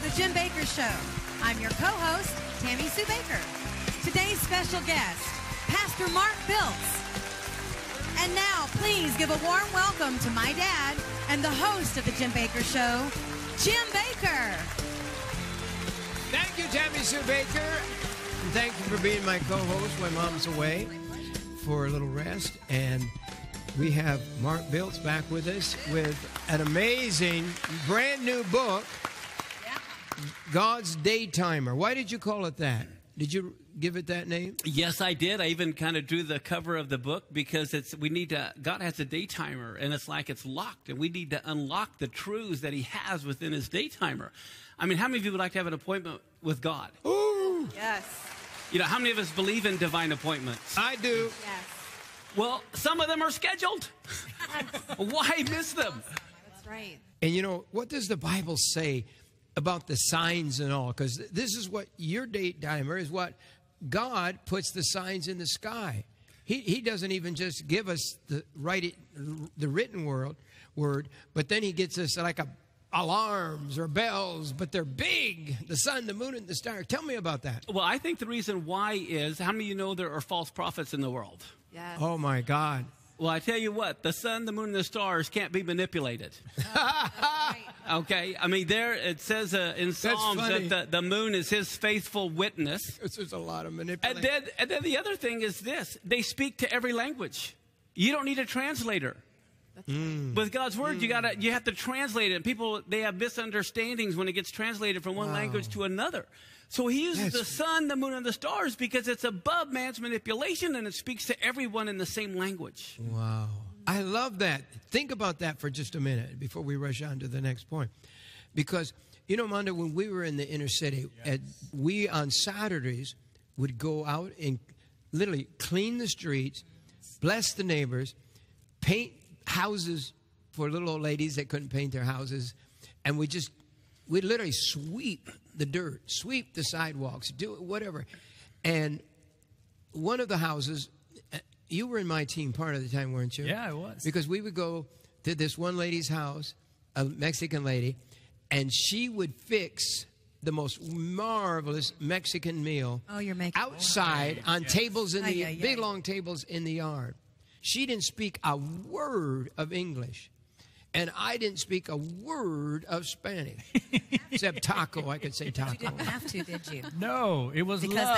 to the Jim Bakker Show. I'm your co-host, Tammy Sue Baker. Today's special guest, Pastor Mark Biltz. And now, please give a warm welcome to my dad and the host of the Jim Bakker Show, Jim Bakker. Thank you, Tammy Sue Baker. Thank you for being my co-host when Mom's away for a little rest. And we have Mark Biltz back with us with an amazing brand new book, God's Day Timer. Why did you call it that? Did you give it that name? Yes, I did. I even kind of drew the cover of the book because God has a day timer, and it's like it's locked, and we need to unlock the truths that He has within His day timer. I mean, how many of you would like to have an appointment with God? Ooh. Yes. You know, how many of us believe in divine appointments? I do. Yes. Well, some of them are scheduled. Why miss them? That's right. And you know, what does the Bible say about the signs and all? Because this is what your day timer is. What God puts the signs in the sky. He doesn't even just give us the written word, but then He gets us like alarms or bells, but they're big. The sun, the moon, and the stars. Tell me about that. Well, I think the reason why is, how many of you know there are false prophets in the world? Yes. Oh, my God. Well, I tell you what, the sun, the moon, and the stars can't be manipulated. Okay, I mean, there it says in Psalms that the moon is His faithful witness. There's a lot of manipulation. And then the other thing is this: they speak to every language. You don't need a translator. With God's word, you have to translate it. And people, they have misunderstandings when it gets translated from one language to another. So He uses the sun, the moon, and the stars because it's above man's manipulation, and it speaks to everyone in the same language. Wow. I love that. Think about that for just a minute before we rush on to the next point. Because, you know, Mondo, when we were in the inner city, we on Saturdays would go out and literally clean the streets, bless the neighbors, paint houses for little old ladies that couldn't paint their houses. And we'd literally sweep the dirt, sweep the sidewalks, do whatever. And one of the houses... You were in my team part of the time, weren't you? Yeah, I was. Because we would go to this one lady's house, a Mexican lady, and she would fix the most marvelous Mexican meal outside on tables, in the big long tables in the yard. She didn't speak a word of English, and I didn't speak a word of Spanish. Except taco. I could say taco. You didn't have to, did you? No, it was because love.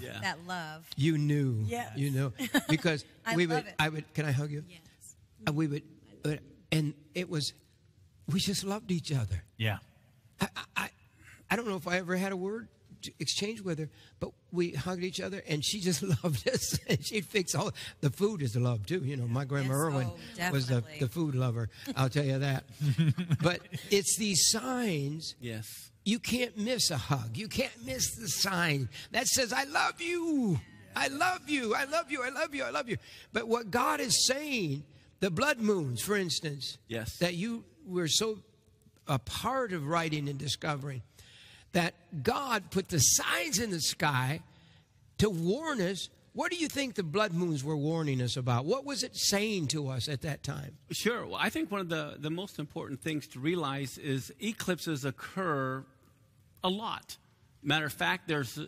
Because that love. You knew. Yes. You know. Because can I hug you? Yes. And we would, and it was, we just loved each other. Yeah. I don't know if I ever had a word to exchange with her, but we hugged each other, and she just loved us. And she'd fix all the food is the love too. You know, my grandma Irwin was the food lover. I'll tell you that. But it's these signs. Yes. You can't miss a hug. You can't miss the sign that says, "I love you. I love you. I love you. I love you. I love you." But what God is saying, the blood moons, for instance, that you were so a part of writing and discovering, that God put the signs in the sky to warn us. What do you think the blood moons were warning us about? What was it saying to us at that time? Sure. Well, I think one of the most important things to realize is eclipses occur a lot. Matter of fact, there's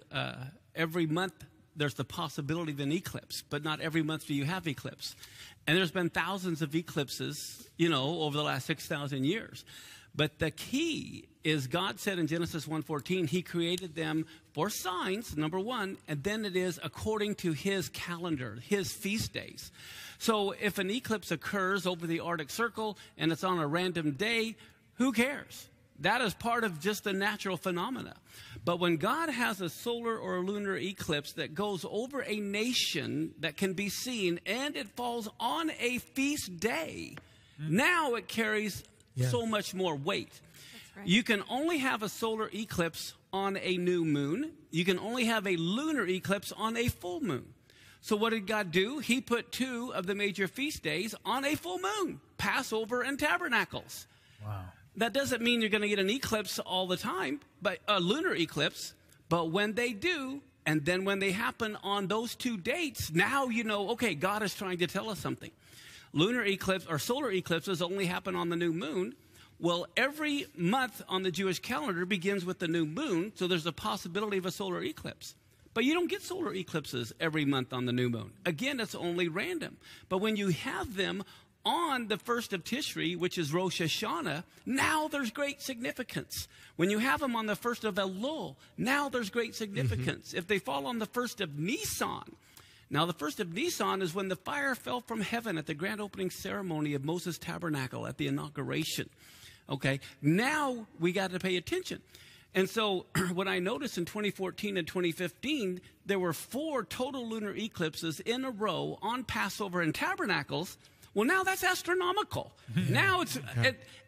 every month there's the possibility of an eclipse, but not every month do you have eclipse. And there's been thousands of eclipses, you know, over the last 6,000 years. But the key is God said in Genesis 1:14, He created them for signs, number one, and then it is according to His calendar, His feast days. So if an eclipse occurs over the Arctic Circle and it's on a random day, who cares? That is part of just the natural phenomena. But when God has a solar or a lunar eclipse that goes over a nation that can be seen and it falls on a feast day, now it carries so much more weight. You can only have a solar eclipse on a new moon. You can only have a lunar eclipse on a full moon. So what did God do? He put two of the major feast days on a full moon, Passover and Tabernacles. Wow. That doesn't mean you're going to get an eclipse all the time, but a lunar eclipse. But when they do, and then when they happen on those two dates, now you know, okay, God is trying to tell us something. Lunar eclipse or solar eclipses only happen on the new moon. Well, every month on the Jewish calendar begins with the new moon, so there's a possibility of a solar eclipse. But you don't get solar eclipses every month on the new moon. Again, it's only random. But when you have them on the first of Tishri, which is Rosh Hashanah, now there's great significance. When you have them on the first of Elul, now there's great significance. If they fall on the first of Nisan, now the first of Nisan is when the fire fell from heaven at the grand opening ceremony of Moses' tabernacle at the inauguration. Okay, now we got to pay attention. And so what I noticed in 2014 and 2015, there were 4 total lunar eclipses in a row on Passover and Tabernacles. Well, now that's astronomical. Now it's,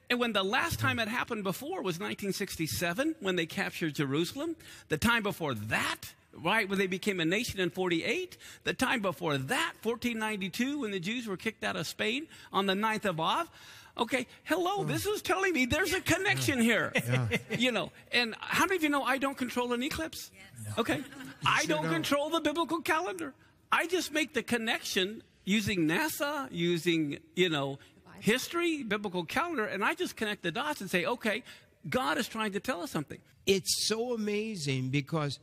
and when the last time it happened before was 1967, when they captured Jerusalem. The time before that, right, when they became a nation in 48. The time before that, 1492, when the Jews were kicked out of Spain on the 9th of Av. Okay, hello, this is telling me there's a connection here. You know, and how many of you know I don't control an eclipse? Yes. No. Okay, I don't control the biblical calendar. I just make the connection using NASA, using, you know, history, biblical calendar, and I just connect the dots and say, okay, God is trying to tell us something. It's so amazing because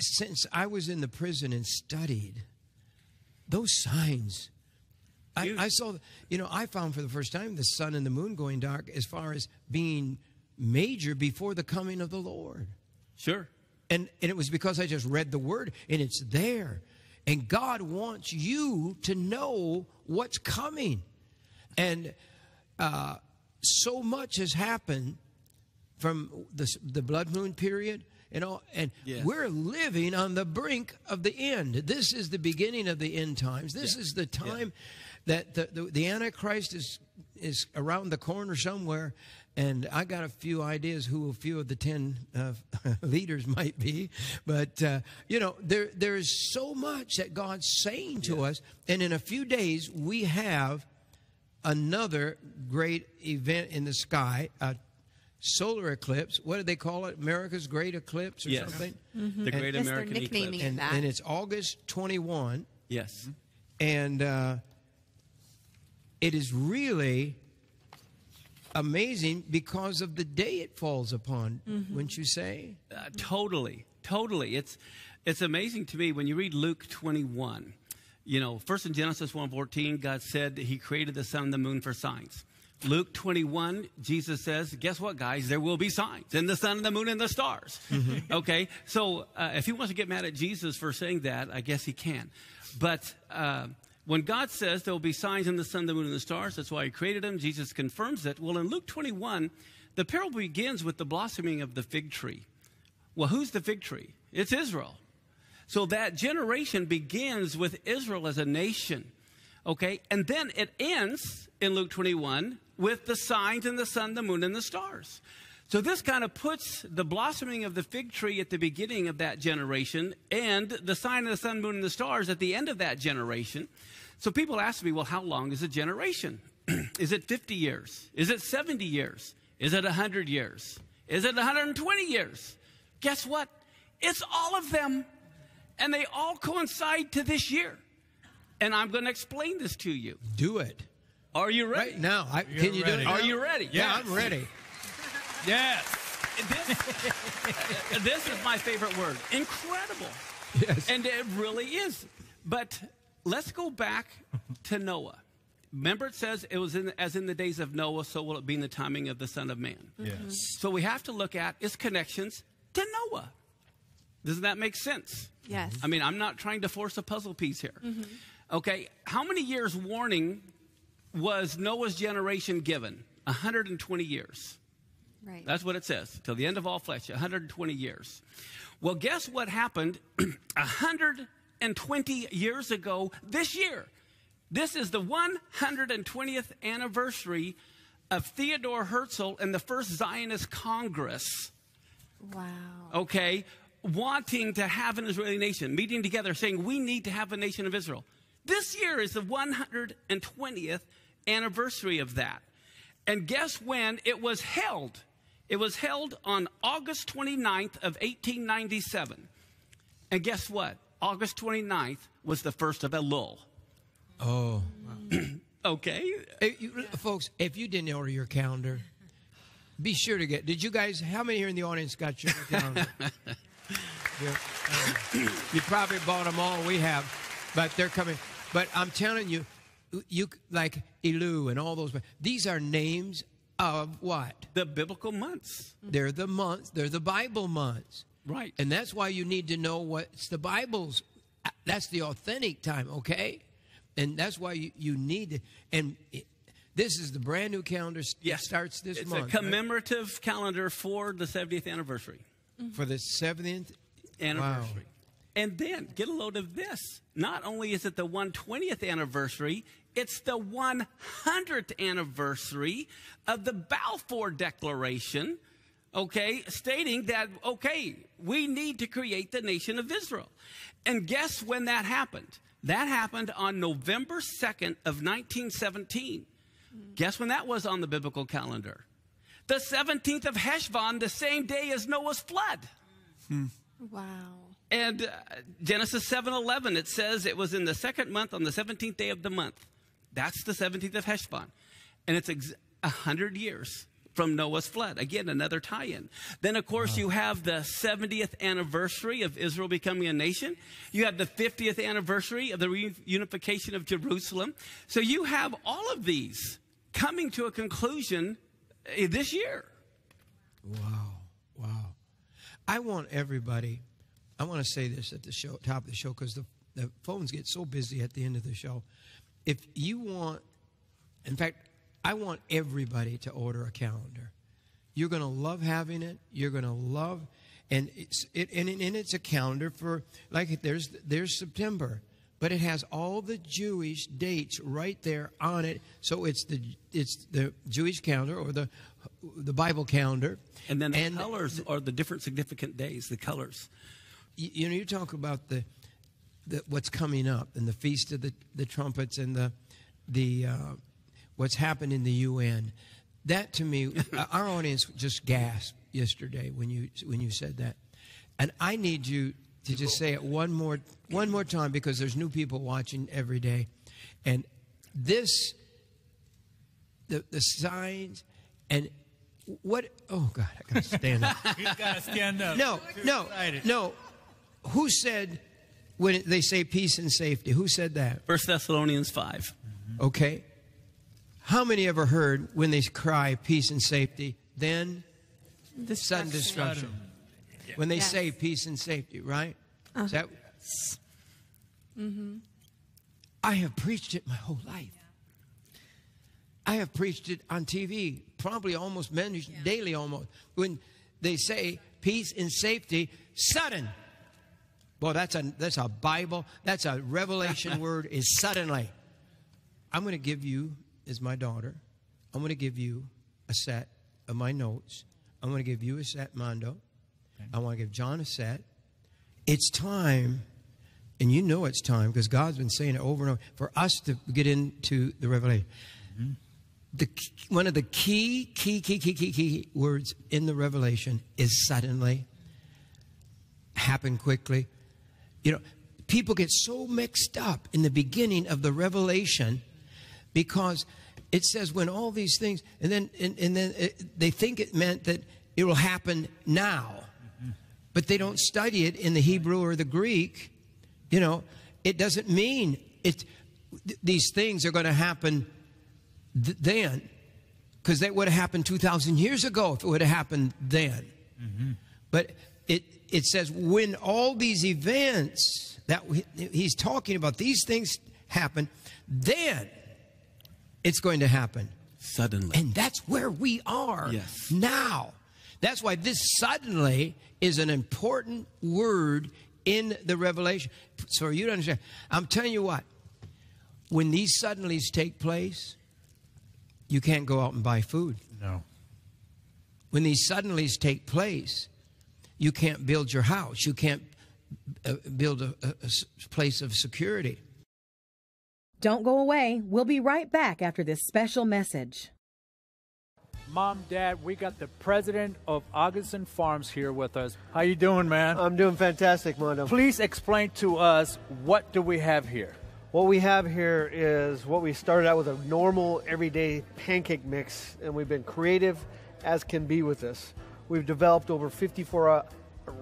since I was in the prison and studied those signs, I saw, you know, I found for the first time the sun and the moon going dark as far as being major before the coming of the Lord. Sure. And it was because I just read the word, and it's there. And God wants you to know what's coming. And so much has happened from the blood moon period, you know, and we're living on the brink of the end. This is the beginning of the end times. This is the time that the Antichrist is around the corner somewhere. And I got a few ideas who a few of the 10 leaders might be. But, you know, there is so much that God's saying to us. And in a few days, we have another great event in the sky, a solar eclipse. What do they call it? America's Great Eclipse or something? The Great American Eclipse. And it's August 21. Yes. And it is really amazing because of the day it falls upon, wouldn't you say? Totally, totally. It's amazing to me when you read Luke 21. You know, first in Genesis 1:14, God said he created the sun and the moon for signs. Luke 21, Jesus says, guess what, guys? There will be signs in the sun and the moon and the stars. Okay, so if he wants to get mad at Jesus for saying that, I guess he can. But when God says there will be signs in the sun, the moon, and the stars, that's why he created them. Jesus confirms it. Well, in Luke 21, the parable begins with the blossoming of the fig tree. Well, who's the fig tree? It's Israel. So that generation begins with Israel as a nation, okay? And then it ends in Luke 21 with the signs in the sun, the moon, and the stars. So this kind of puts the blossoming of the fig tree at the beginning of that generation and the sign of the sun, moon, and the stars at the end of that generation. So people ask me, well, how long is a generation? Is it 50 years? Is it 70 years? Is it 100 years? Is it 120 years? Guess what? It's all of them, and they all coincide to this year. And I'm going to explain this to you. Do it. Are you ready? Right now. Can you do it? Are you ready? Yeah, I'm ready. Yes. This is my favorite word. Incredible. Yes. And it really is. But let's go back to Noah. Remember, it says it was in, as in the days of Noah, so will it be in the timing of the Son of Man. Yes. So we have to look at its connections to Noah. Doesn't that make sense? Yes. I mean, I'm not trying to force a puzzle piece here. Okay. How many years warning was Noah's generation given? 120 years. Right. That's what it says, till the end of all flesh, 120 years. Well, guess what happened 120 years ago this year? This is the 120th anniversary of Theodore Herzl and the first Zionist Congress. Wow. Okay, wanting to have an Israeli nation, meeting together, saying we need to have a nation of Israel. This year is the 120th anniversary of that. And guess when it was held? It was held on August 29th of 1897. And guess what? August 29th was the first of Elul. Oh. Okay. Folks, if you didn't order your calendar, be sure to get. Did you guys, how many here in the audience got your calendar? You probably bought them all. We have, but they're coming. But I'm telling you, like Elul and all those, these are names of what? The biblical months. They're the months. They're the Bible months. Right. And that's why you need to know what's the Bible's. That's the authentic time, okay? And that's why you need to. And this is the brand new calendar. Yes. It starts this month. It's a commemorative calendar for the 70th anniversary. For the 70th anniversary. Wow. And then, get a load of this. Not only is it the 120th anniversary, it's the 100th anniversary of the Balfour Declaration, okay, stating that, okay, we need to create the nation of Israel. And guess when that happened? That happened on November 2nd of 1917. Guess when that was on the biblical calendar? The 17th of Heshvan, the same day as Noah's flood. Wow. And Genesis 7:11, it says it was in the second month on the 17th day of the month. That's the 17th of Heshvan. And it's 100 years from Noah's flood. Again, another tie-in. Then, of course, you have the 70th anniversary of Israel becoming a nation. You have the 50th anniversary of the reunification of Jerusalem. So you have all of these coming to a conclusion this year. Wow. Wow. I want everybody... I want to say this at the show, top of the show, because the phones get so busy at the end of the show. If you want, in fact, I want everybody to order a calendar. You're going to love having it. You're going to love, and it's a calendar for, like, there's September, but it has all the Jewish dates right there on it. So it's the Jewish calendar or the Bible calendar. And then the colors are the different significant days, the colors. You know, you talk about the what's coming up and the Feast of the Trumpets and the what's happened in the UN. That to me, our audience just gasped yesterday when you said that, and I need you to just say it one more time because there's new people watching every day, and this the signs and. What? Oh God! I gotta stand up. He's gotta stand up. No. Who said, when they say peace and safety, who said that? First Thessalonians 5. Okay. How many ever heard when they cry peace and safety, then sudden destruction? When they say peace and safety, right? Is that, I have preached it my whole life. I have preached it on TV, probably almost daily almost. When they say peace and safety, sudden. Boy, that's a Bible. That's a revelation word is suddenly. I'm going to give you, as my daughter, I'm going to give you a set of my notes. I'm going to give you a set, Mondo. I want to give John a set. It's time, and you know it's time, because God's been saying it over and over, for us to get into the revelation. One of the key words in the revelation is suddenly, happen quickly. You know, people get so mixed up in the beginning of the revelation because it says when all these things, and then they think it meant that it will happen now, but they don't study it in the Hebrew or the Greek. You know, it doesn't mean it. These things are going to happen then, because that would have happened 2,000 years ago if it would have happened then. But it says when all these events that he's talking about, these things happen, then it's going to happen. Suddenly. And that's where we are now. That's why this suddenly is an important word in the revelation. So you don't understand. I'm telling you what, when these suddenlies take place, you can't go out and buy food. No. When these suddenlies take place, you can't build your house. You can't build a place of security. Don't go away. We'll be right back after this special message. Mom, Dad, we got the president of Augason Farms here with us. How you doing, man? I'm doing fantastic, Mondo. Please explain to us, what do we have here? What we have here is what we started out with, a normal everyday pancake mix, and we've been creative as can be with this. We've developed over 54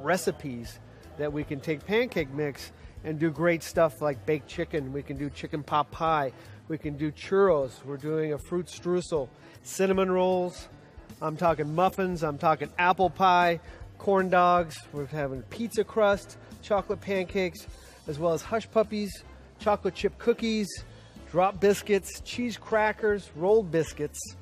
recipes that we can take pancake mix and do great stuff like baked chicken. We can do chicken pot pie. We can do churros. We're doing a fruit streusel, cinnamon rolls. I'm talking muffins. I'm talking apple pie, corn dogs. We're having pizza crust, chocolate pancakes, as well as hush puppies, chocolate chip cookies, drop biscuits, cheese crackers, rolled biscuits.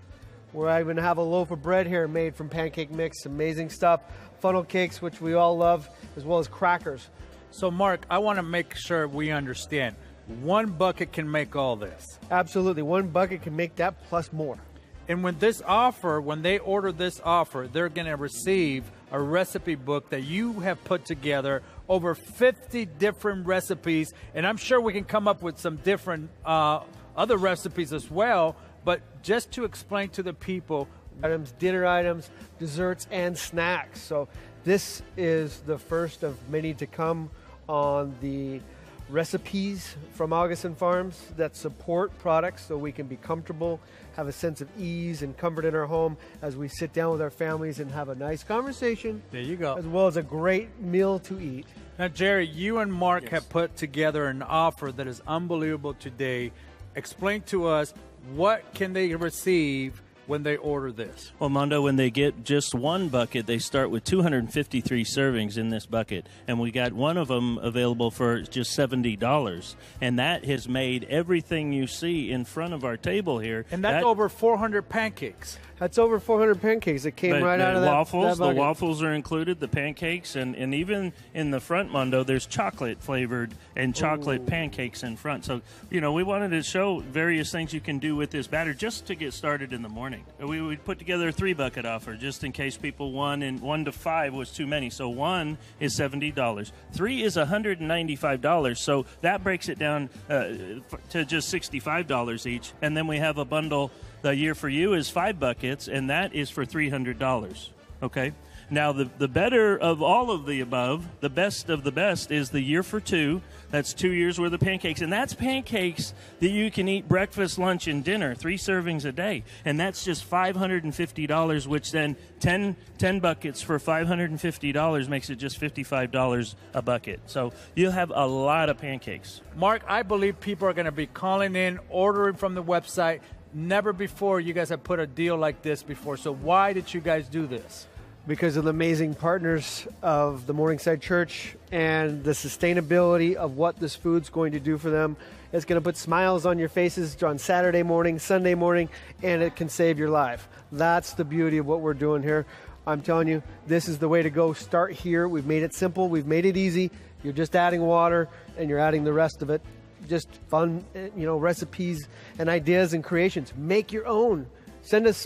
Where I even have a loaf of bread here made from pancake mix. Amazing stuff. Funnel cakes, which we all love, as well as crackers. So Mark, I want to make sure we understand. One bucket can make all this. Absolutely. One bucket can make that plus more. And with this offer, when they order this offer, they're going to receive a recipe book that you have put together, over 50 different recipes. And I'm sure we can come up with some different other recipes as well. But just to explain to the people, items, dinner items, desserts, and snacks. So this is the first of many to come on the recipes from Augason Farms that support products so we can be comfortable, have a sense of ease and comfort in our home as we sit down with our families and have a nice conversation. There you go. As well as a great meal to eat. Now, Jerry, you and Mark have put together an offer that is unbelievable today. Explain to us, what can they receive when they order this? Well, Mondo, when they get just one bucket, they start with 253 servings in this bucket. And we got one of them available for just $70. And that has made everything you see in front of our table here. And that's over 400 pancakes. That's over 400 pancakes that came right out of that waffles. The waffles are included, the pancakes, and even in the front, Mondo, there's chocolate flavored and chocolate pancakes in front. So, you know, we wanted to show various things you can do with this batter just to get started in the morning. We would put together a 3-bucket offer just in case people one to five was too many. So one is $70. Three is $195. So that breaks it down to just $65 each. And then we have a bundle. The year for you is 5 buckets, and that is for $300, okay? Now, the better of all of the above, the best of the best, is the year for two. That's 2 years worth of pancakes, and that's pancakes that you can eat breakfast, lunch, and dinner, 3 servings a day, and that's just $550, which then 10 buckets for $550 makes it just $55 a bucket. So you'll have a lot of pancakes. Mark, I believe people are going to be calling in, ordering from the website. Never before you guys have put a deal like this before, so why did you guys do this? Because of the amazing partners of the Morningside Church and the sustainability of what this food's going to do for them. It's going to put smiles on your faces on Saturday morning, Sunday morning, and it can save your life. That's the beauty of what we're doing here. I'm telling you, this is the way to go. Start here. We've made it simple. We've made it easy. You're just adding water, and you're adding the rest of it. Just fun, you know, recipes and ideas and creations. Make your own.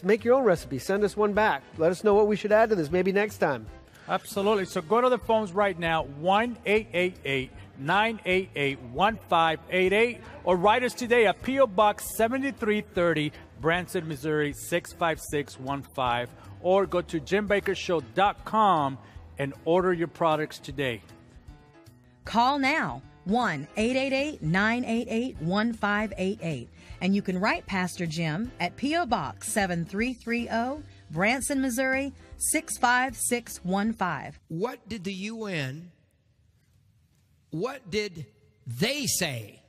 Make your own recipe. Send us one back. Let us know what we should add to this. Maybe next time. Absolutely. So go to the phones right now, 1-888-988-1588, or write us today at P.O. Box 7330, Branson, Missouri 65615, or go to JimBakkerShow.com and order your products today. Call now. 1-888-988-1588. And you can write Pastor Jim at P.O. Box 7330, Branson, Missouri 65615. What did the UN, what did they say?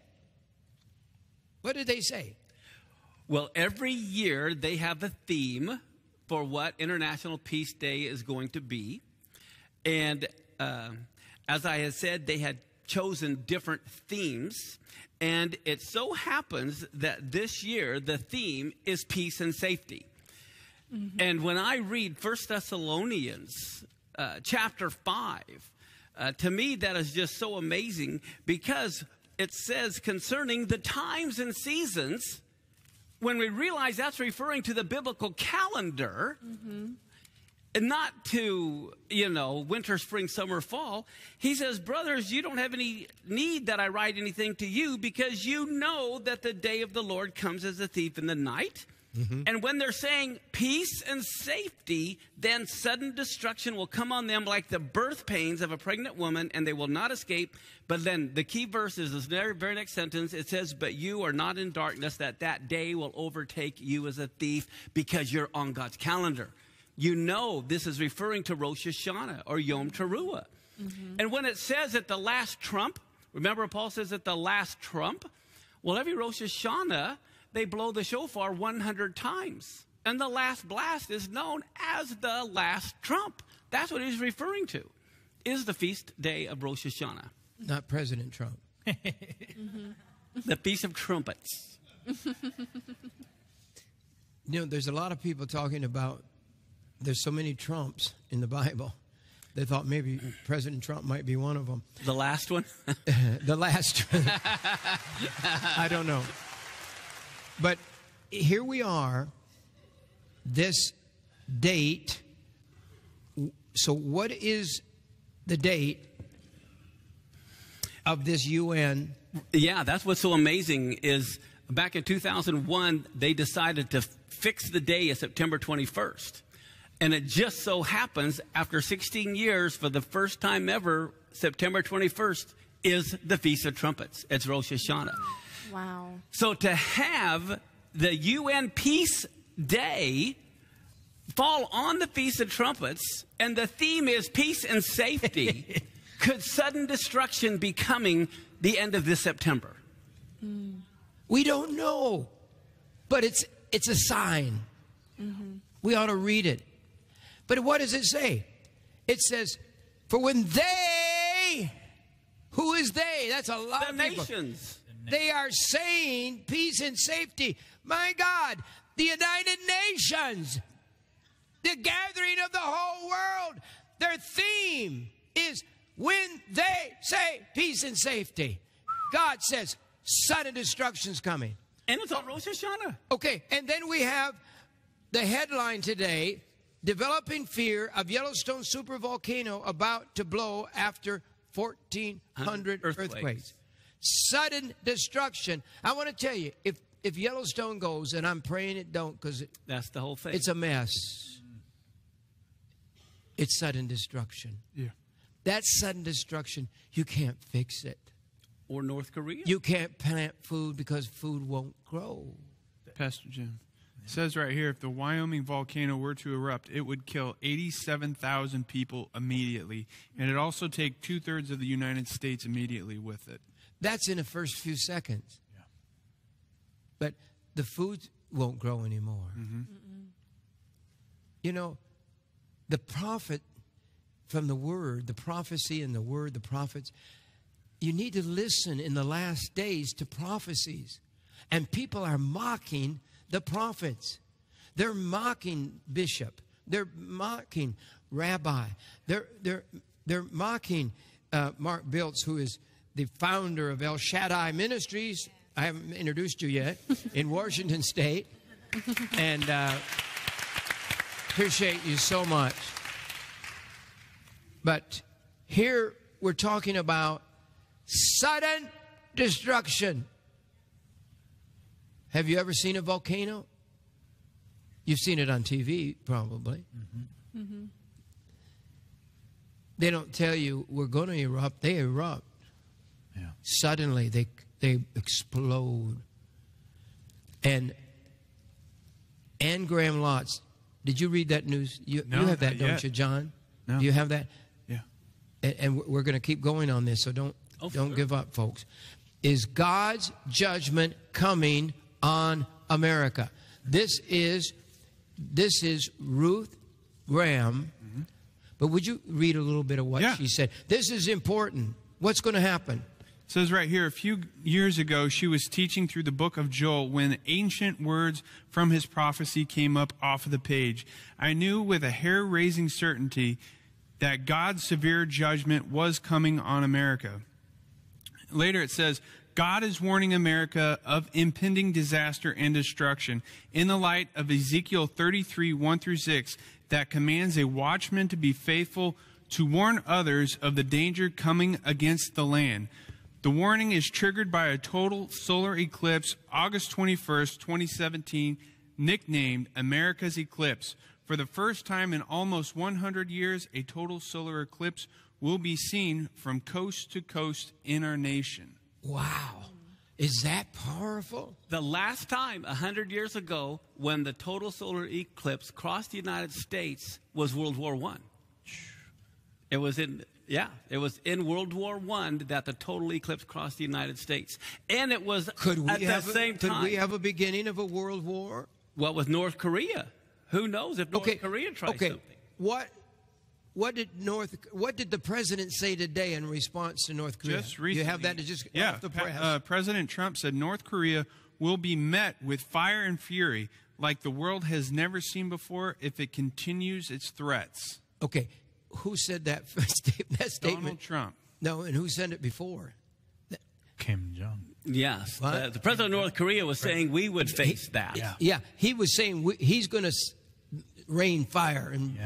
What did they say? Well, every year they have a theme for what International Peace Day is going to be. And as I had said, they had chosen different themes, and it so happens that this year the theme is peace and safety. And when I read First Thessalonians chapter 5, to me that is just so amazing, because it says concerning the times and seasons, when we realize that's referring to the biblical calendar, and not to, you know, winter, spring, summer, fall. He says, brothers, you don't have any need that I write anything to you, because you know that the day of the Lord comes as a thief in the night. Mm-hmm. And when they're saying peace and safety, then sudden destruction will come on them like the birth pains of a pregnant woman, and they will not escape. But then the key verse is this very next sentence. It says, but you are not in darkness, that day will overtake you as a thief, because you're on God's calendar. You know this is referring to Rosh Hashanah or Yom Teruah. Mm-hmm. And when it says at the last trump, remember Paul says at the last trump, well, every Rosh Hashanah, they blow the shofar 100 times. And the last blast is known as the last trump. That's what he's referring to, is the feast day of Rosh Hashanah. Not President Trump. Mm-hmm. The Feast of Trumpets. You know, there's a lot of people talking about there's so many Trumps in the Bible. They thought maybe President Trump might be one of them. The last one? The last one. I don't know. But here we are, this date. So what is the date of this UN? Yeah, that's what's so amazing is back in 2001, they decided to fix the day as September 21st. And it just so happens after 16 years, for the first time ever, September 21st is the Feast of Trumpets. It's Rosh Hashanah. Wow. So to have the UN Peace Day fall on the Feast of Trumpets, and the theme is peace and safety, could sudden destruction be coming the end of this September? Mm. We don't know, but it's a sign. Mm-hmm. We ought to read it. But what does it say? It says, for when they, who is they? That's a lot of people. The nations. They are saying peace and safety. My God, the United Nations, the gathering of the whole world, their theme is when they say peace and safety. God says sudden destruction's coming. And it's on Rosh Hashanah. Okay, and then we have the headline today, developing fear of Yellowstone supervolcano about to blow after 1,400 earthquakes. Sudden destruction. I want to tell you, if Yellowstone goes, and I'm praying it don't, because that's the whole thing. It's a mess. It's sudden destruction. Yeah. That's sudden destruction. You can't fix it. Or North Korea. You can't plant food because food won't grow. Pastor Jim. It says right here, if the Wyoming volcano were to erupt, it would kill 87,000 people immediately. And it'd also take 2/3 of the United States immediately with it. That's in the first few seconds. Yeah. But the food won't grow anymore. Mm-hmm. Mm-mm. You know, the prophet from the word, the prophecy and the word, the prophets, you need to listen in the last days to prophecies. And people are mocking the prophets. They're mocking bishop. They're mocking rabbi. They're mocking Mark Biltz, who is the founder of El Shaddai Ministries. I haven't introduced you yet, in Washington State. And appreciate you so much. But here we're talking about sudden destruction. Have you ever seen a volcano? You've seen it on TV, probably. Mm-hmm. Mm-hmm. They don't tell you we're going to erupt. They erupt. Yeah. Suddenly, they explode. And Anne Graham Lotz, did you read that news? You have that, don't you, John? No. Do you have that? Yeah. And we're going to keep going on this, so don't give up, folks. Is God's judgment coming on America? This is Ruth Graham. Mm-hmm. But would you read a little bit of what she said? This is important. What's going to happen? It says right here, a few years ago, she was teaching through the book of Joel when ancient words from his prophecy came up off of the page. I knew with a hair-raising certainty that God's severe judgment was coming on America. Later it says, God is warning America of impending disaster and destruction in the light of Ezekiel 33:1-6 that commands a watchman to be faithful to warn others of the danger coming against the land. The warning is triggered by a total solar eclipse, August 21st, 2017, nicknamed America's Eclipse. For the first time in almost 100 years, a total solar eclipse will be seen from coast to coast in our nation. Wow. Is that powerful? The last time, 100 years ago, when the total solar eclipse crossed the United States was World War I. It was in, World War I that the total eclipse crossed the United States. And it was at the same time. Could we have a beginning of a world war? Well, with North Korea. Who knows if North Korea tries something. What did the president say today in response to North Korea? Just recently, you have that to just off the press. President Trump said North Korea will be met with fire and fury like the world has never seen before if it continues its threats. Okay, who said that, that statement? Donald Trump. No, and who said it before? Kim Jong-un. Yes, the president of North Korea was saying we would face that. Yeah, he was saying he's going to rain fire and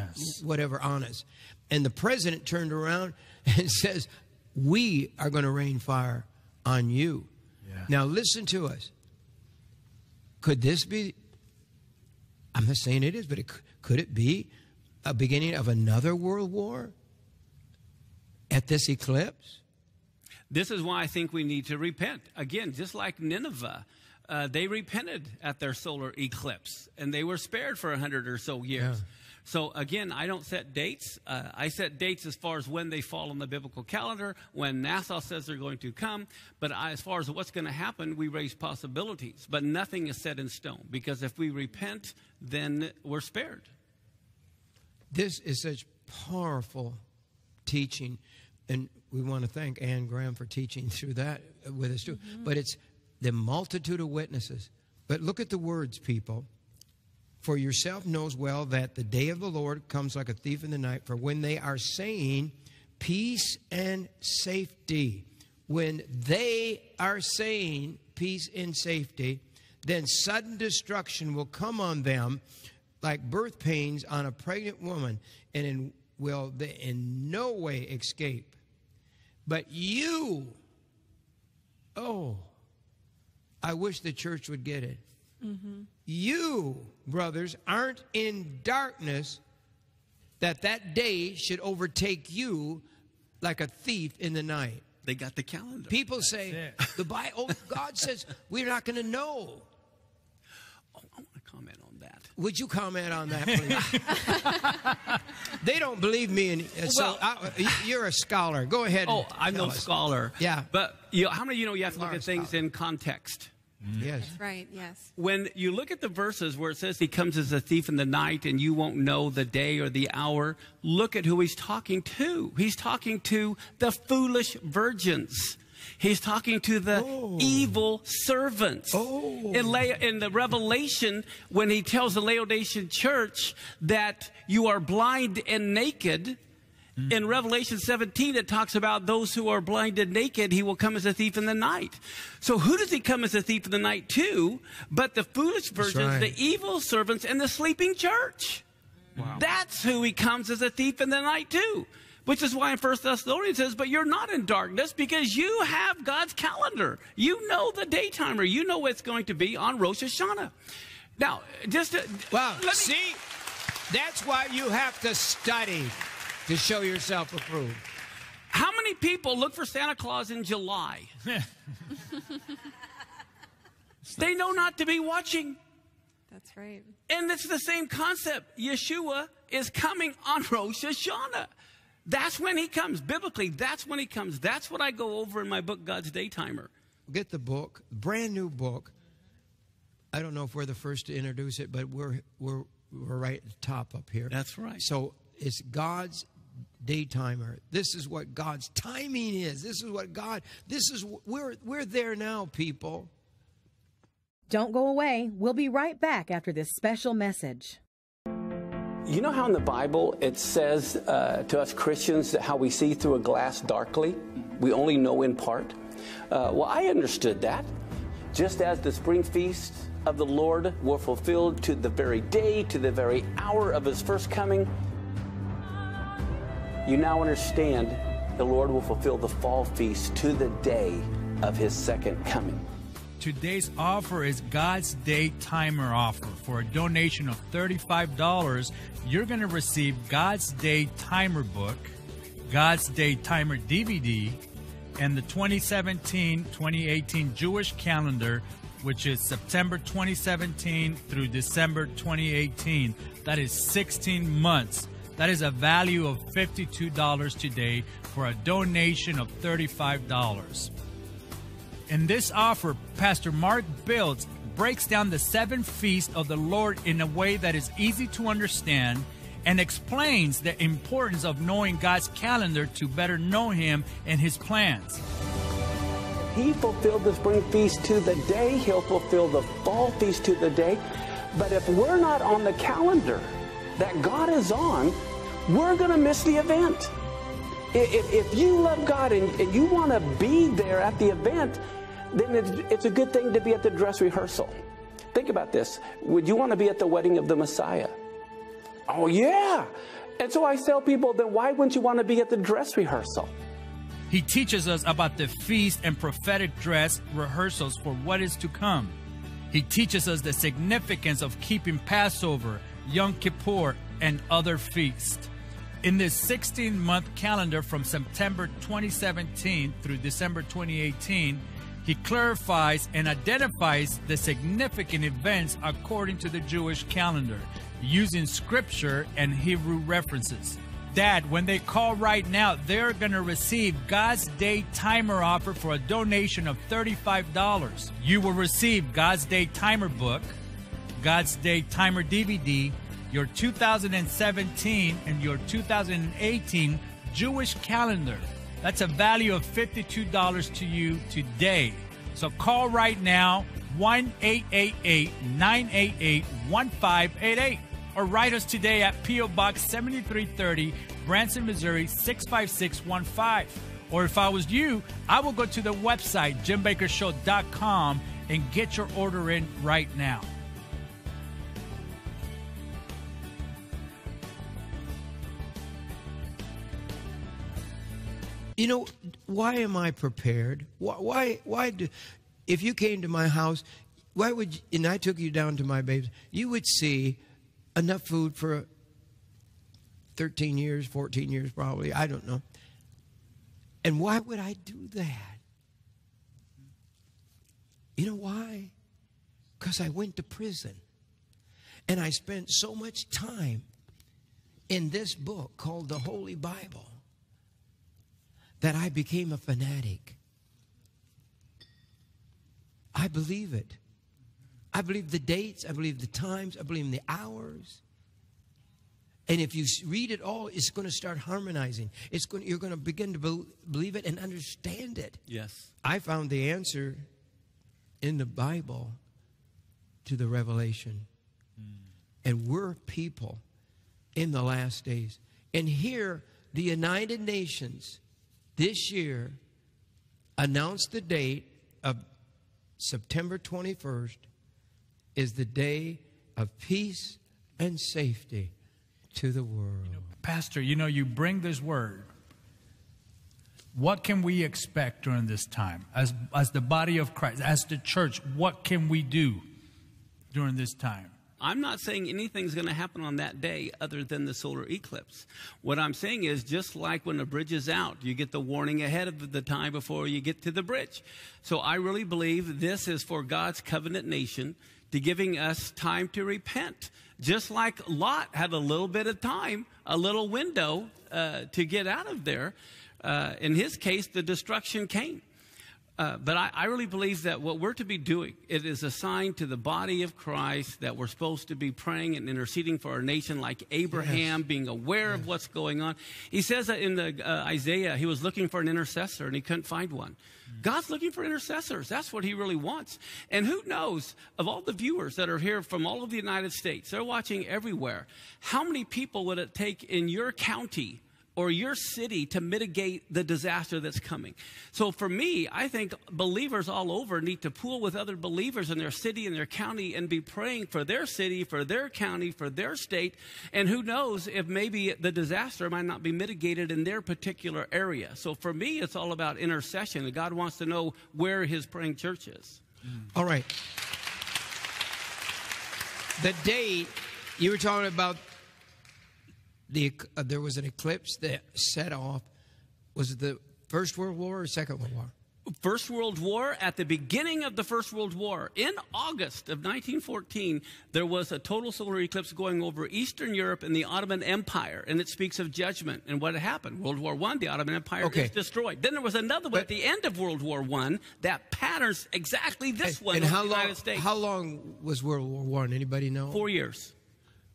whatever on us. And the president turned around and says, we are going to rain fire on you. Yeah. Now, listen to us. Could this be, I'm not saying it is, but could it be a beginning of another world war at this eclipse? This is why I think we need to repent. Again, just like Nineveh, they repented at their solar eclipse, and they were spared for 100 or so years. Yeah. So, again, I don't set dates. I set dates as far as when they fall on the biblical calendar, when NASA says they're going to come. But as far as what's going to happen, we raise possibilities. But nothing is set in stone, because if we repent, then we're spared. This is such powerful teaching, and we want to thank Anne Graham for teaching through that with us too. Mm-hmm. But it's the multitude of witnesses. But look at the words, people. For yourself knows well that the day of the Lord comes like a thief in the night. For when they are saying peace and safety, then sudden destruction will come on them like birth pains on a pregnant woman, and will they in no way escape. But you, oh, I wish the church would get it. Mm-hmm. You, brothers, aren't in darkness that day should overtake you like a thief in the night. They got the calendar. People say, the Bible, God says, we're not going to know. Oh, I want to comment on that. Would you comment on that, please? They don't believe me, you're a scholar. Go ahead. Oh, I'm no scholar. Yeah, but how many of you know you have to look at things in context? Mm. Yes, that's right. Yes. When you look at the verses where it says he comes as a thief in the night, and you won't know the day or the hour, look at who he's talking to. He's talking to the foolish virgins. He's talking to the evil servants. Oh. In the Revelation, when he tells the Laodicean church that you are blind and naked, in Revelation 17, it talks about those who are blind and naked, he will come as a thief in the night. So who does he come as a thief in the night to but the foolish virgins, the evil servants, and the sleeping church? Wow. That's who he comes as a thief in the night to. Which is why in First Thessalonians it says, but you're not in darkness because you have God's calendar. You know the day timer. You know what's going to be on Rosh Hashanah. Now, just to... Wow, see? That's why you have to study to show yourself approved. How many people look for Santa Claus in July? They know not to be watching. That's right. And it's the same concept. Yeshua is coming on Rosh Hashanah. That's when he comes. Biblically, that's when he comes. That's what I go over in my book, God's Day Timer. Get the book, brand new book. I don't know if we're the first to introduce it, but we're right at the top up here. That's right. So it's God's Day Timer. This is what God's timing is. This is what God, we're there now, people. Don't go away. We'll be right back after this special message. You know how in the Bible it says to us Christians that how we see through a glass darkly? We only know in part. Well, I understood that. Just as the spring feasts of the Lord were fulfilled to the very day, to the very hour of his first coming, you now understand the Lord will fulfill the fall feast to the day of his second coming. Today's offer is God's Day Timer offer. For a donation of $35, you're going to receive God's Day Timer book, God's Day Timer DVD, and the 2017-2018 Jewish calendar, which is September 2017 through December 2018. That is 16 months. That is a value of $52 today for a donation of $35. In this offer, Pastor Mark Biltz breaks down the seven feasts of the Lord in a way that is easy to understand and explains the importance of knowing God's calendar to better know Him and His plans. He fulfilled the spring feast to the day. He'll fulfill the fall feast to the day. But if we're not on the calendar that God is on, we're going to miss the event. If you love God and you want to be there at the event, then it's a good thing to be at the dress rehearsal. Think about this. Would you want to be at the wedding of the Messiah? Oh, yeah. And so I tell people, then why wouldn't you want to be at the dress rehearsal? He teaches us about the feast and prophetic dress rehearsals for what is to come. He teaches us the significance of keeping Passover, Yom Kippur, and other feasts. In this 16-month calendar from September 2017 through December 2018, he clarifies and identifies the significant events according to the Jewish calendar, using scripture and Hebrew references. Dad, when they call right now, they're going to receive God's Day Timer offer for a donation of $35. You will receive God's Day Timer book, God's Day Timer DVD, your 2017 and your 2018 Jewish calendar. That's a value of $52 to you today. So call right now, 1-888-988-1588. Or write us today at P.O. Box 7330, Branson, Missouri, 65615. Or if I was you, I would go to the website, JimBakkerShow.com, and get your order in right now. You know, why am I prepared? Why if you came to my house, why would you, and I took you down to my babies, you would see enough food for 13 years, 14 years probably, I don't know. And why would I do that? You know why? Because I went to prison. And I spent so much time in this book called the Holy Bible that I became a fanatic. I believe it. I believe the dates. I believe the times. I believe in the hours. And if you read it all, it's going to start harmonizing. It's going. You're going to begin to believe it and understand it. Yes. I found the answer in the Bible to the Revelation. And we're people in the last days. And here, the United Nations this year announced the date of September 21st is the day of peace and safety to the world. You know, Pastor, you know, you bring this word. What can we expect during this time? As the body of Christ, as the church, what can we do during this time? I'm not saying anything's going to happen on that day other than the solar eclipse. What I'm saying is just like when a bridge is out, you get the warning ahead of the time before you get to the bridge. So I really believe this is for God's covenant nation to giving us time to repent. Just like Lot had a little bit of time, a little window to get out of there. In his case, the destruction came. But I really believe that what we're to be doing, it is a sign to the body of Christ that we're supposed to be praying and interceding for our nation like Abraham, yes, being aware, yes, of what's going on. He says that in the, Isaiah, he was looking for an intercessor and he couldn't find one. God's looking for intercessors. That's what he really wants. And who knows, of all the viewers that are here from all of the United States, they're watching everywhere, how many people would it take in your county or your city to mitigate the disaster that's coming? So for me, I think believers all over need to pool with other believers in their city and their county and be praying for their city, for their county, for their state. And who knows if maybe the disaster might not be mitigated in their particular area. So for me, it's all about intercession. God wants to know where his praying church is. All right. The day you were talking about, there was an eclipse that set off. Was it the First World War or Second World War? First World War. At the beginning of the First World War, in August of 1914, there was a total solar eclipse going over Eastern Europe and the Ottoman Empire, and it speaks of judgment and what happened. World War I, the Ottoman Empire is destroyed. Then there was another one at the end of World War I that patterns exactly this one in the United States. How long was World War I? Anybody know? 4 years.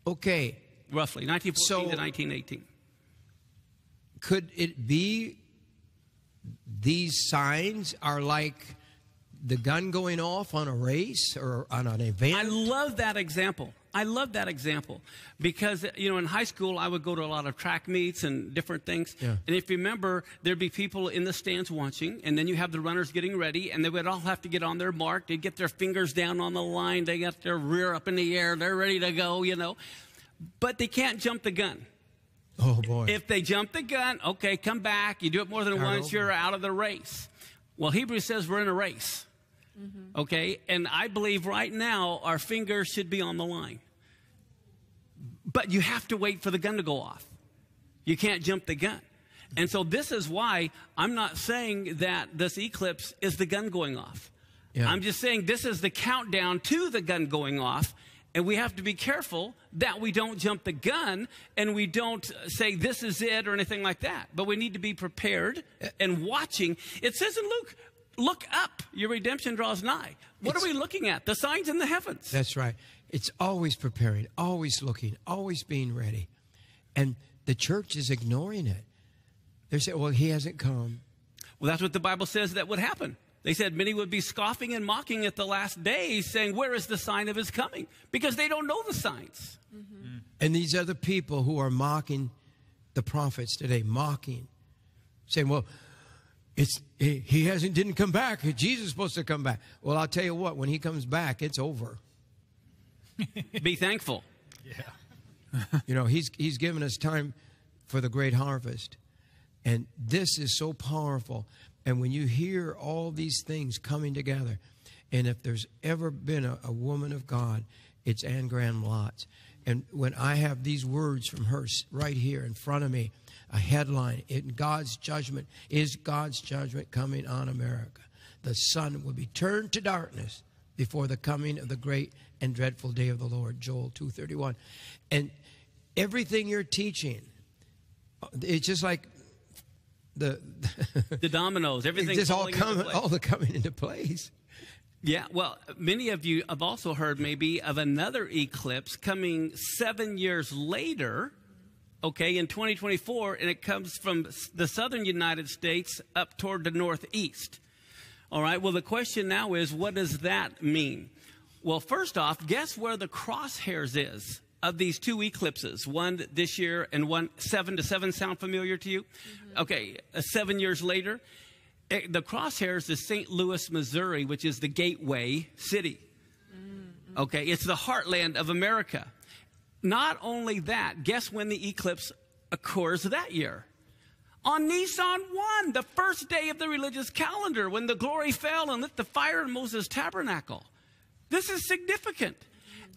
Okay. Roughly, 1914 to 1918. Could it be these signs are like the gun going off on a race or on an event? I love that example. I love that example because, you know, in high school, I would go to a lot of track meets and different things. Yeah. And if you remember, there'd be people in the stands watching, and then you have the runners getting ready, and they would all have to get on their mark. They'd get their fingers down on the line. They got their rear up in the air. They're ready to go, you know. But they can't jump the gun. Oh, boy. If they jump the gun, okay, come back. You do it more than once, you're out of the race. Well, Hebrews says we're in a race, okay? And I believe right now our fingers should be on the line. But you have to wait for the gun to go off. You can't jump the gun. And so this is why I'm not saying that this eclipse is the gun going off. Yeah. I'm just saying this is the countdown to the gun going off. And we have to be careful that we don't jump the gun and we don't say this is it or anything like that. But we need to be prepared and watching. It says in Luke, look up, your redemption draws nigh. What are we looking at? The signs in the heavens. That's right. It's always preparing, always looking, always being ready. And the church is ignoring it. They're saying, well, he hasn't come. Well, that's what the Bible says that would happen. They said many would be scoffing and mocking at the last day, saying, where is the sign of his coming? Because they don't know the signs. And these other people who are mocking the prophets today, mocking, saying, well, he didn't come back. Jesus is supposed to come back. Well, I'll tell you what, when he comes back, it's over. Be thankful. Yeah. You know, he's given us time for the great harvest. And this is so powerful. And when you hear all these things coming together, and if there's ever been a woman of God, it's Anne Graham Lotz. And when I have these words from her right here in front of me, a headline, in God's judgment, is God's judgment coming on America? The sun will be turned to darkness before the coming of the great and dreadful day of the Lord, Joel 2:31. And everything you're teaching, it's just like the dominoes, everything just all coming into place. Yeah, well, many of you have also heard maybe of another eclipse coming 7 years later, okay, in 2024, and it comes from the southern United States up toward the northeast. All right, well, the question now is, what does that mean? Well, first off, guess where the crosshairs is of these two eclipses, one this year and one 7 to 7. Sound familiar to you? Okay, 7 years later, the crosshairs is St. Louis, Missouri, which is the gateway city. Okay, it's the heartland of America. Not only that, guess when the eclipse occurs that year? On Nisan 1, the first day of the religious calendar, when the glory fell and lit the fire in Moses' tabernacle. This is significant.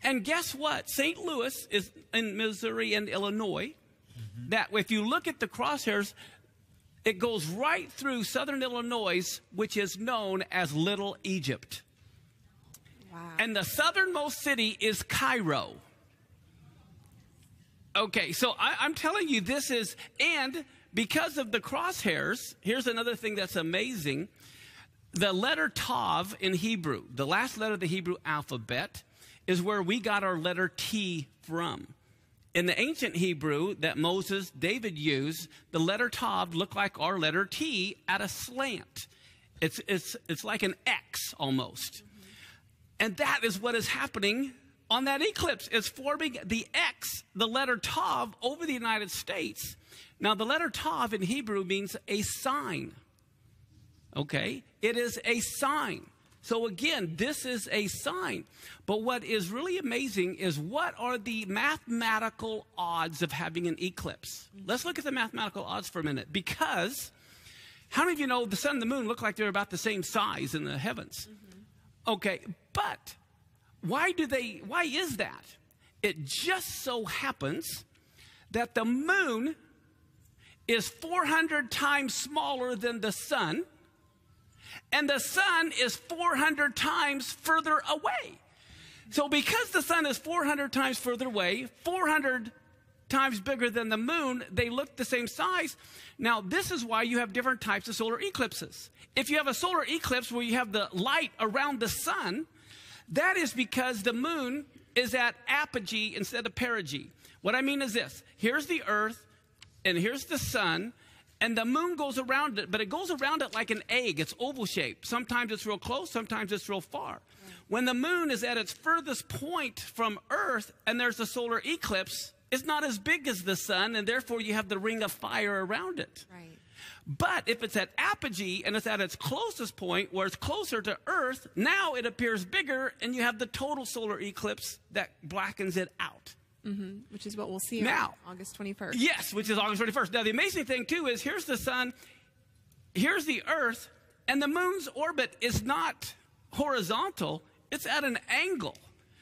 And guess what? St. Louis is in Missouri and Illinois. That if you look at the crosshairs, it goes right through southern Illinois, which is known as Little Egypt. Wow. And the southernmost city is Cairo. Okay, so I'm telling you this is, and because of the crosshairs, here's another thing that's amazing. The letter Tav in Hebrew, the last letter of the Hebrew alphabet, is where we got our letter T from. In the ancient Hebrew that Moses, David used, the letter Tav looked like our letter T at a slant. It's like an X almost. And that is what is happening on that eclipse. It's forming the X, the letter Tav, over the United States. Now, the letter Tav in Hebrew means a sign. Okay? It is a sign. So again, this is a sign. But what is really amazing is what are the mathematical odds of having an eclipse? Let's look at the mathematical odds for a minute. Because how many of you know the sun and the moon look like they're about the same size in the heavens? Okay, but why is that? It just so happens that the moon is 400 times smaller than the sun, and the sun is 400 times further away. So because the sun is 400 times further away, 400 times bigger than the moon, they look the same size. Now, this is why you have different types of solar eclipses. If you have a solar eclipse where you have the light around the sun, that is because the moon is at apogee instead of perigee. What I mean is this. Here's the earth, and here's the sun, and the moon goes around it, but it goes around it like an egg. It's oval shaped. Sometimes it's real close, sometimes it's real far. When the moon is at its furthest point from earth and there's a solar eclipse, it's not as big as the sun, and therefore you have the ring of fire around it. Right. But if it's at apogee and it's at its closest point where it's closer to earth, now it appears bigger, and you have the total solar eclipse that blackens it out. Mm-hmm. Which is what we'll see now, on August 21st. Yes, which is August 21st. Now, the amazing thing, too, is here's the sun, here's the earth, and the moon's orbit is not horizontal. It's at an angle.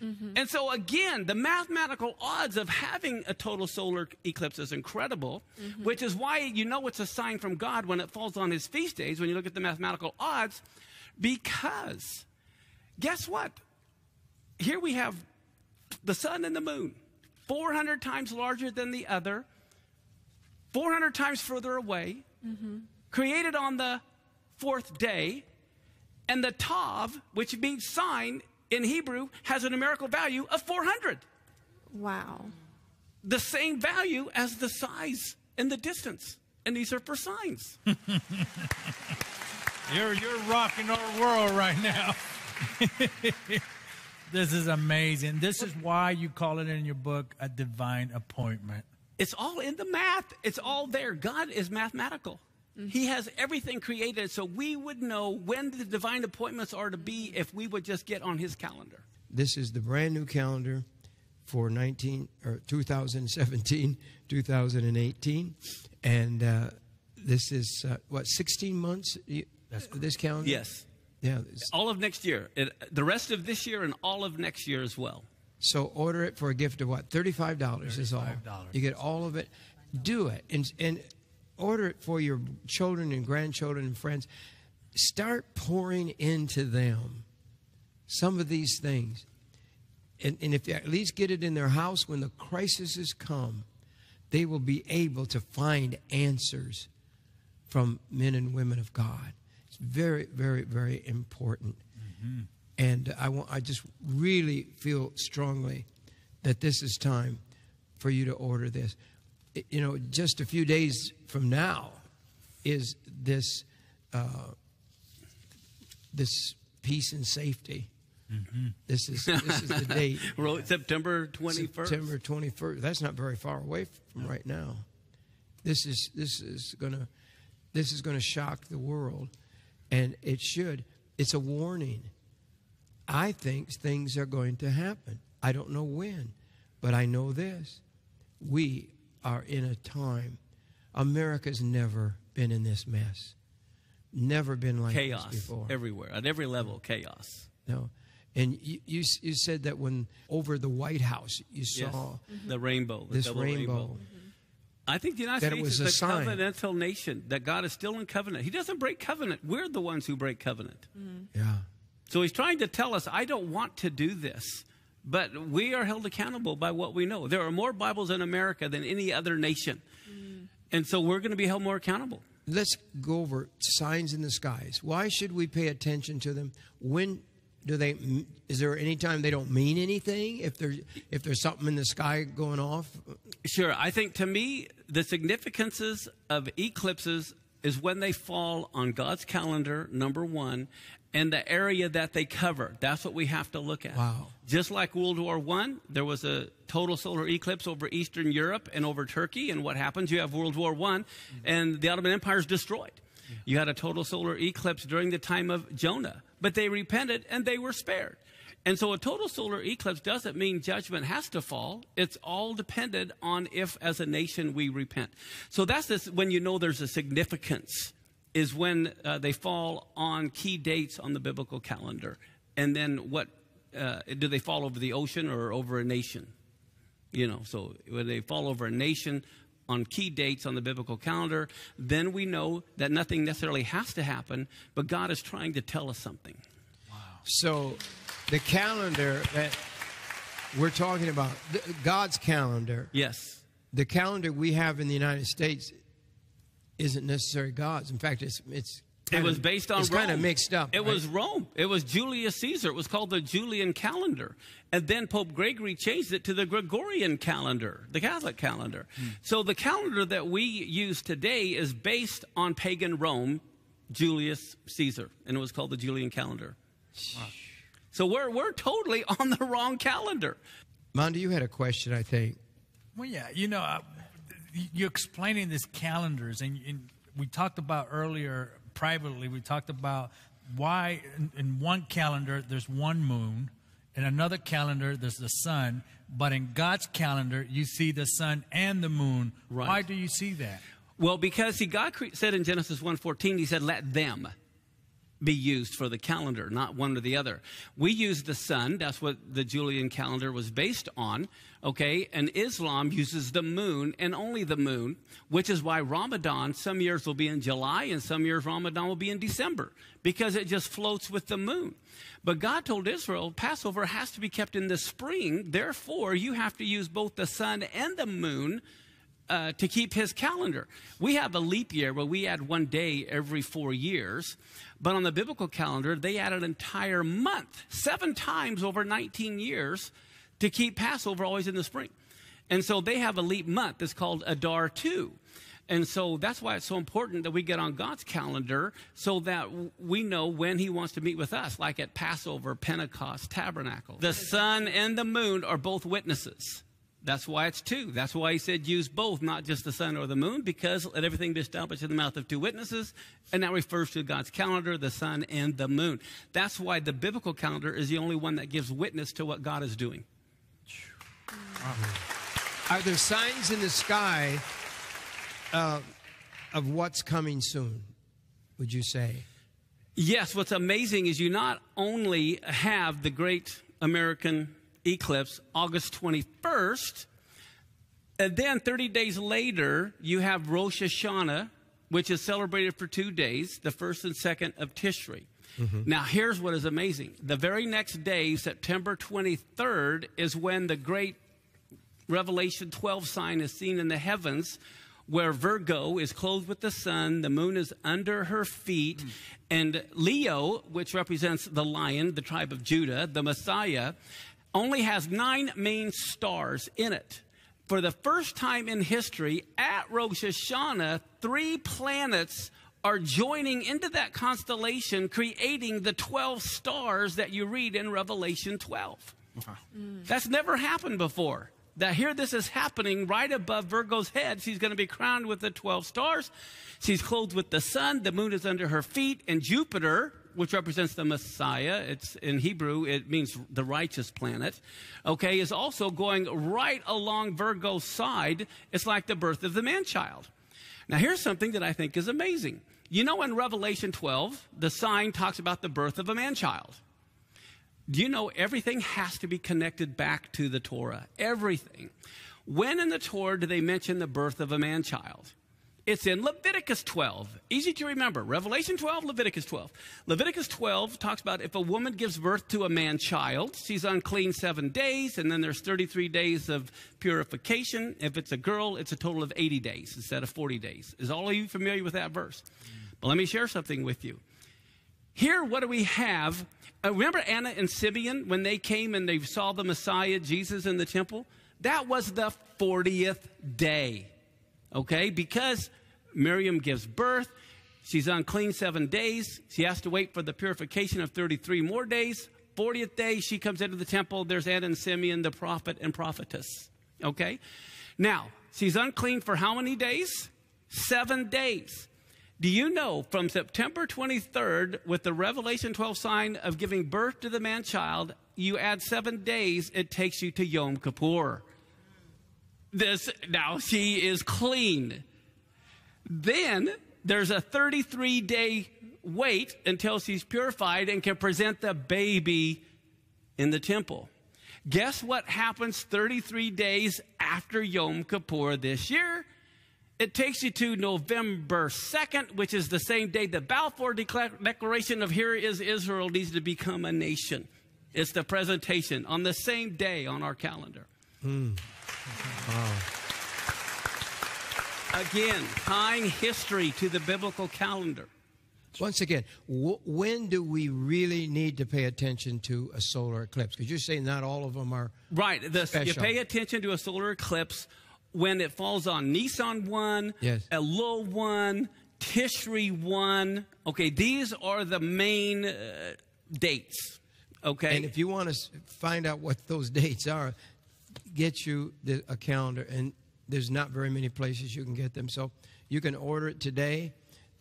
Mm-hmm. And so, again, the mathematical odds of having a total solar eclipse is incredible, mm-hmm. which is why you know it's a sign from God when it falls on his feast days, when you look at the mathematical odds, because guess what? Here we have the sun and the moon, 400 times larger than the other, 400 times further away, mm-hmm. created on the fourth day, and the Tav, which means sign in Hebrew, has a numerical value of 400. Wow. The same value as the size and the distance. And these are for signs. You're rocking our world right now. This is amazing. This is why you call it in your book a divine appointment. It's all in the math. It's all there. God is mathematical. He has everything created, so we would know when the divine appointments are to be if we would just get on his calendar. This is the brand new calendar for 2017, 2018, and this is, what, 16 months, this calendar? Yes. Yeah. All of next year, the rest of this year and all of next year as well. So order it for a gift of what? $35, is all. You get all of it. Do it. And order it for your children and grandchildren and friends. Start pouring into them some of these things. And if they at least get it in their house, when the crises come, they will be able to find answers from men and women of God. It's very, very, very important. Mm-hmm. And I just really feel strongly that this is time for you to order this. You know, just a few days from now is this this peace and safety. Mm-hmm. This is the date. September 21st. September 21st. That's not very far away from right now. This is gonna shock the world, and it should. It's a warning. I think things are going to happen. I don't know when, but I know this: we are in a time. America's never been in this mess. Never been like this before. Chaos everywhere, at every level, chaos. No. And you said that when over the White House, you saw the rainbow, this rainbow. I think the United States is a covenantal nation, that God is still in covenant. He doesn't break covenant. We're the ones who break covenant. Mm-hmm. Yeah. So he's trying to tell us, I don't want to do this. But we are held accountable by what we know. There are more Bibles in America than any other nation. Mm. And so we're going to be held more accountable. Let's go over signs in the skies. Why should we pay attention to them? When do they, is there any time they don't mean anything? If there's something in the sky going off? Sure. I think to me, the significances of eclipses is when they fall on God's calendar, number one, and the area that they cover. That's what we have to look at. Wow. Just like World War I, there was a total solar eclipse over Eastern Europe and over Turkey. And what happens? You have World War I, mm-hmm. and the Ottoman Empire is destroyed. Yeah. You had a total solar eclipse during the time of Jonah. But they repented and they were spared. And so a total solar eclipse doesn't mean judgment has to fall. It's all dependent on if, as a nation, we repent. So that's this, when you know there's a significance, is when they fall on key dates on the biblical calendar. And then what, do they fall over the ocean or over a nation? You know, so when they fall over a nation on key dates on the biblical calendar, then we know that nothing necessarily has to happen, but God is trying to tell us something. Wow. So the calendar that we're talking about, God's calendar. Yes. The calendar we have in the United States isn't necessarily God's. In fact, it was based on Rome. It's kind of mixed up. It was Rome. It was Julius Caesar. It was called the Julian calendar. And then Pope Gregory changed it to the Gregorian calendar, the Catholic calendar. Hmm. So the calendar that we use today is based on pagan Rome, Julius Caesar. And it was called the Julian calendar. Wow. So we're totally on the wrong calendar. Mondo, you had a question, I think. Well, yeah. You know, you're explaining these calendars. And we talked about earlier... privately, we talked about why in one calendar there's one moon, in another calendar there's the sun, but in God's calendar you see the sun and the moon. Right. Why do you see that? Well, because God said in Genesis 1:14, he said, let them be used for the calendar, not one or the other. We use the sun. That's what the Julian calendar was based on, okay? And Islam uses the moon and only the moon, which is why Ramadan, some years will be in July and some years Ramadan will be in December, because it just floats with the moon. But God told Israel, Passover has to be kept in the spring. Therefore, you have to use both the sun and the moon to keep his calendar. We have a leap year where we add one day every 4 years, but on the biblical calendar, they add an entire month, 7 times over 19 years to keep Passover always in the spring. And so they have a leap month that's called Adar 2. And so that's why it's so important that we get on God's calendar so that we know when he wants to meet with us, like at Passover, Pentecost, Tabernacles. The sun and the moon are both witnesses. That's why it's 2. That's why he said use both, not just the sun or the moon, because let everything be established in the mouth of 2 witnesses. And that refers to God's calendar, the sun and the moon. That's why the biblical calendar is the only one that gives witness to what God is doing. Are there signs in the sky of what's coming soon, would you say? Yes. What's amazing is you not only have the great American eclipse, August 21st. And then 30 days later, you have Rosh Hashanah, which is celebrated for 2 days, the 1st and 2nd of Tishri. Mm-hmm. Now, here's what is amazing. The very next day, September 23rd, is when the great Revelation 12 sign is seen in the heavens, where Virgo is clothed with the sun, the moon is under her feet, and Leo, which represents the lion, the tribe of Judah, the Messiah, only has 9 main stars in it. For the first time in history, at Rosh Hashanah, 3 planets are joining into that constellation, creating the 12 stars that you read in Revelation 12. Uh-huh. That's never happened before. That here this is happening right above Virgo's head. She's going to be crowned with the 12 stars. She's clothed with the sun. The moon is under her feet. And Jupiter, which represents the Messiah, it's in Hebrew, it means the righteous planet, okay, is also going right along Virgo's side. It's like the birth of the man-child. Now, here's something that I think is amazing. You know, in Revelation 12, the sign talks about the birth of a man-child. Do you know everything has to be connected back to the Torah? Everything. When in the Torah do they mention the birth of a man-child? It's in Leviticus 12. Easy to remember. Revelation 12, Leviticus 12. Leviticus 12 talks about if a woman gives birth to a man-child, she's unclean 7 days, and then there's 33 days of purification. If it's a girl, it's a total of 80 days instead of 40 days. Is all of you familiar with that verse? But let me share something with you. Here, what do we have? Remember Anna and Simeon, when they came and they saw the Messiah, Jesus, in the temple? That was the 40th day, okay? Because Miriam gives birth. She's unclean 7 days. She has to wait for the purification of 33 more days. 40th day, she comes into the temple. There's Anna and Simeon, the prophet and prophetess. Okay? Now, she's unclean for how many days? 7 days. Do you know from September 23rd, with the Revelation 12 sign of giving birth to the man-child, you add 7 days, it takes you to Yom Kippur. Now she is clean. Then there's a 33-day wait until she's purified and can present the baby in the temple. Guess what happens 33 days after Yom Kippur this year? It takes you to November 2nd, which is the same day the Balfour Declaration of Here is Israel needs to become a nation. It's the presentation on the same day on our calendar. Wow. Again, tying history to the biblical calendar. Once again, when do we really need to pay attention to a solar eclipse? Because you're saying not all of them are special. You pay attention to a solar eclipse when it falls on Nisan 1, yes. Elul 1, Tishri 1. Okay, these are the main dates. Okay, and if you want to find out what those dates are, get you a calendar, and there's not very many places you can get them. So you can order it today.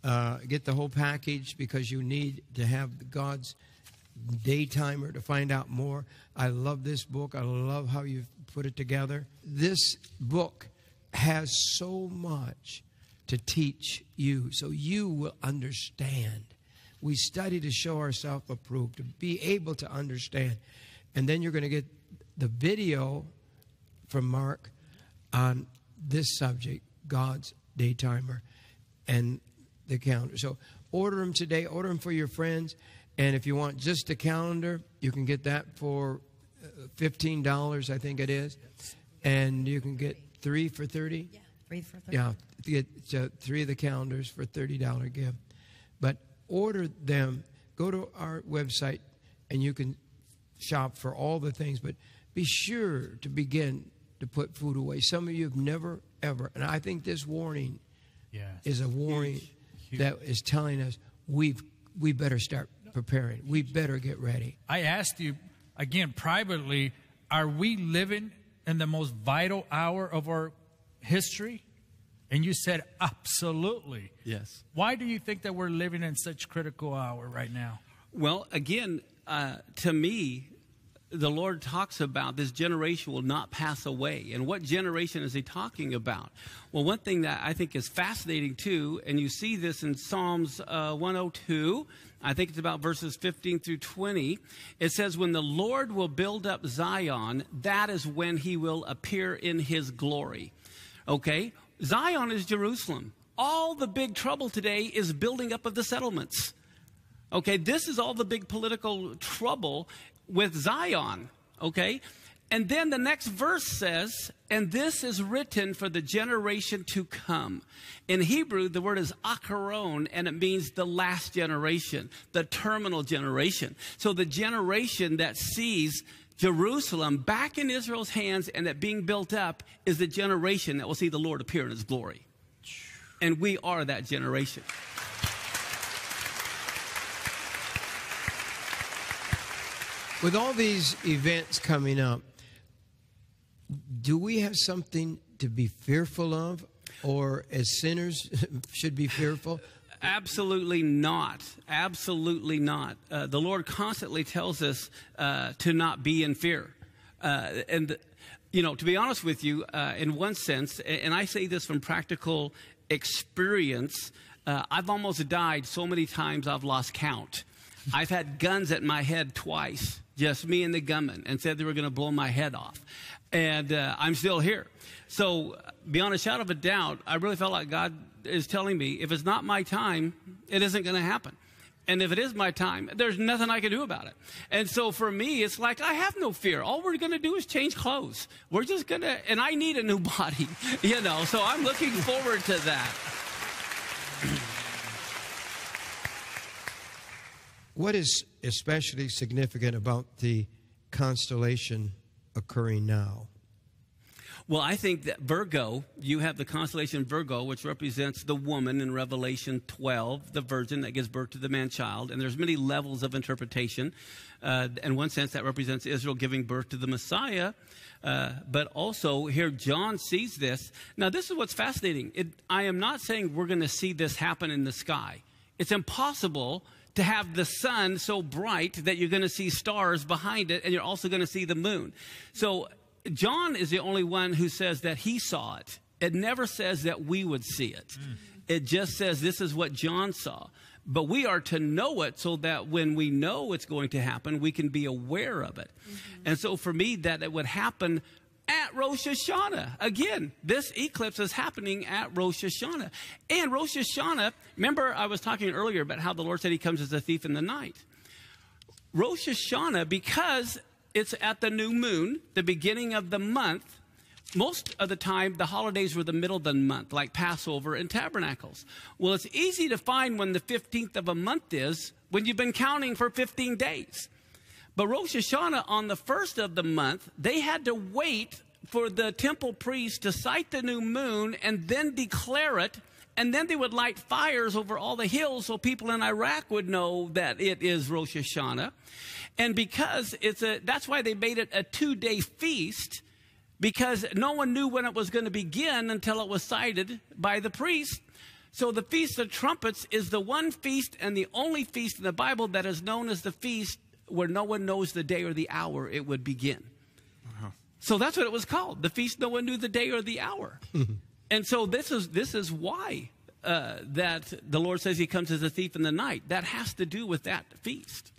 Get the whole package because you need to have God's Day Timer to find out more. I love this book. I love how you've put it together. This book has so much to teach you, so you will understand. We study to show ourselves approved, to be able to understand. And then you're going to get the video from Mark on this subject, God's Day Timer, and the calendar. So order them today. Order them for your friends. And if you want just the calendar, you can get that for $15, I think it is. And you can get 3 for $30. Yeah, 3 for $30. Yeah, get 3 of the calendars for $30 gift. But order them. Go to our website, and you can shop for all the things. But be sure to begin to put food away. Some of you have never, ever. And I think this warning is a warning. Huge. That is telling us we better start preparing. We better get ready. I asked you again privately, are we living in the most vital hour of our history? And you said absolutely. Yes. Why do you think that we're living in such a critical hour right now? Well, again, to me, the Lord talks about this generation will not pass away. And what generation is he talking about? Well, one thing that I think is fascinating, too, and you see this in Psalms 102, I think it's about verses 15 through 20. It says, when the Lord will build up Zion, that is when he will appear in his glory. Okay? Zion is Jerusalem. All the big trouble today is building up of the settlements. Okay? This is all the big political trouble with Zion, okay? And then the next verse says, and this is written for the generation to come. In Hebrew, the word is akaron, and it means the last generation, the terminal generation. So the generation that sees Jerusalem back in Israel's hands and that being built up is the generation that will see the Lord appear in his glory. And we are that generation. With all these events coming up, do we have something to be fearful of, or as sinners should be fearful? Absolutely not. Absolutely not. The Lord constantly tells us to not be in fear. You know, to be honest with you, in one sense, and I say this from practical experience, I've almost died so many times I've lost count. I've had guns at my head twice, just me and the gunman, and said they were going to blow my head off. And I'm still here. So beyond a shadow of a doubt, I really felt like God is telling me, if it's not my time, it isn't going to happen. And if it is my time, there's nothing I can do about it. And so for me, it's like I have no fear. All we're going to do is change clothes. We're just going to, and I need a new body, you know, so I'm looking forward to that. What is especially significant about the constellation occurring now? Well, I think that Virgo, you have the constellation Virgo, which represents the woman in Revelation 12, the virgin that gives birth to the man-child. And there's many levels of interpretation. In one sense, that represents Israel giving birth to the Messiah. But also, here John sees this. Now, this is what's fascinating. I am not saying we're going to see this happen in the sky. It's impossible to have the sun so bright that you're going to see stars behind it, and you're also going to see the moon. So John is the only one who says that he saw it. It never says that we would see it. It just says this is what John saw. But we are to know it so that when we know it's going to happen, we can be aware of it. Mm-hmm. And so for me, that it would happen at Rosh Hashanah. Again, this eclipse is happening at Rosh Hashanah. And Rosh Hashanah, remember I was talking earlier about how the Lord said he comes as a thief in the night. Rosh Hashanah, because it's at the new moon, the beginning of the month, most of the time, the holidays were the middle of the month, like Passover and Tabernacles. Well, it's easy to find when the 15th of a month is when you've been counting for 15 days. But Rosh Hashanah, on the first of the month, they had to wait for the temple priest to sight the new moon and then declare it. And then they would light fires over all the hills so people in Iraq would know that it is Rosh Hashanah. And because it's a, that's why they made it a two-day feast, because no one knew when it was going to begin until it was cited by the priest. So the Feast of Trumpets is the one feast and the only feast in the Bible that is known as the feast where no one knows the day or the hour it would begin. Wow. So that's what it was called, the feast no one knew the day or the hour. And so this is why that the Lord says he comes as a thief in the night. That has to do with that feast.